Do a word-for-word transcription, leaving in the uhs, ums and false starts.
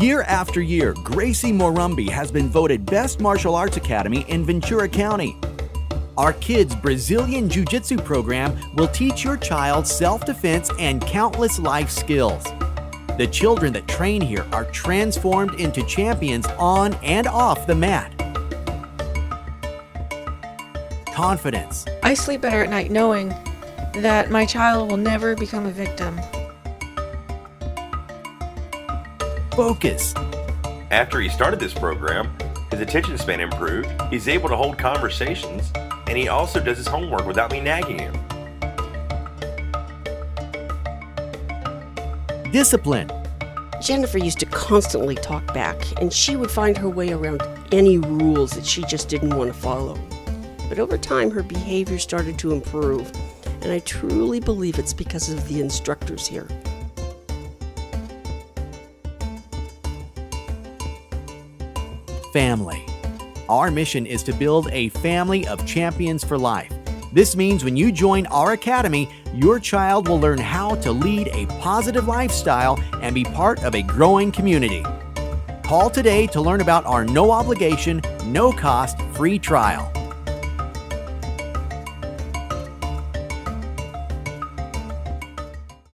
Year after year, Gracie Morumbi has been voted Best Martial Arts Academy in Ventura County. Our kids' Brazilian Jiu-Jitsu program will teach your child self-defense and countless life skills. The children that train here are transformed into champions on and off the mat. Confidence. I sleep better at night knowing that my child will never become a victim. Focus. After he started this program, his attention span improved, he's able to hold conversations, and he also does his homework without me nagging him. Discipline. Jennifer used to constantly talk back, and she would find her way around any rules that she just didn't want to follow. But over time, her behavior started to improve, and I truly believe it's because of the instructors here. Family. Our mission is to build a family of champions for life. This means when you join our academy, your child will learn how to lead a positive lifestyle and be part of a growing community. Call today to learn about our no obligation, no cost, free trial.